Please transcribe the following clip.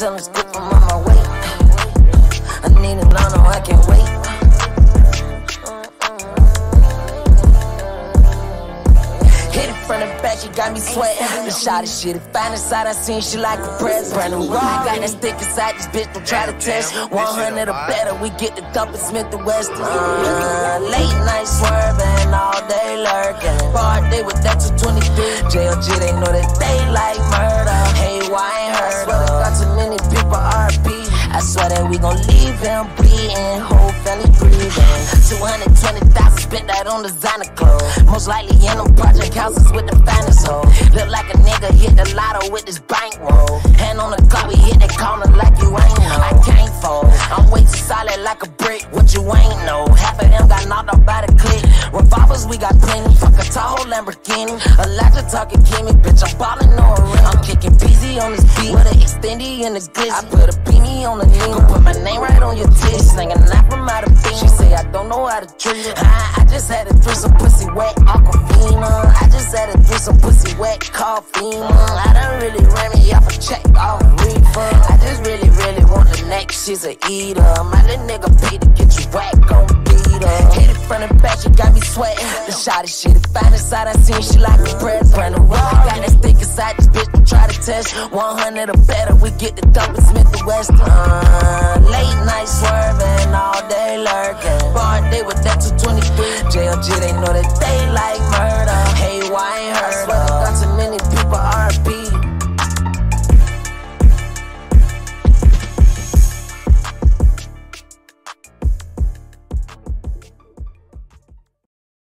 tell him skip, I'm on my way. I need him now, no, I can't wait. Hit it from the back, she got me sweating. The shot of shit, if I inside, I seen she like a press. Brand new rock, got that stick inside, this bitch don't try to test. 100 or better, we get the dump and Smith and West. Late night swerving, all day lurking. Part day with that 223. JLG, they know that they like murder. Hey, why ain't heard? I swear that we gon' leave him bleeding, whole family grieving. 220,000 spent that on designer clothes. Most likely in them project houses with the finest hoes. Look like a nigga hit the lotto with this bankroll. Hand on the clock, we hit the corner like you ain't know. I can't fold, I'm way too solid like a brick. What you ain't know, half of them got knocked out by the clique. Revolvers, we got plenty, fuck a Tahoe Lamborghini. Elijah talking Kimmy, bitch, I'm ballin' on a rim. I'm kicking PZ on this beat with an extendy and a glitch. I put a beanie on the go put my name right on your titty, singing out from out of beat. She say I don't know how to treat it. I just had to through some pussy wet Aquafina. I just had to through some pussy wet coffee. I done really ran me off a check off reefer. I just really want the neck, she's a eater. My little nigga paid to get you whack on beat her. Hit it from the back, she got me sweating. The shot of shit, the finest side I seen, she like a press. Brand new rock, got that stick inside this bitch, don't try to test. 100 or better, we get the dump and Smith and West. Late night swerving, all day lurking. Bar day with that 223. JLG, they know that they like me.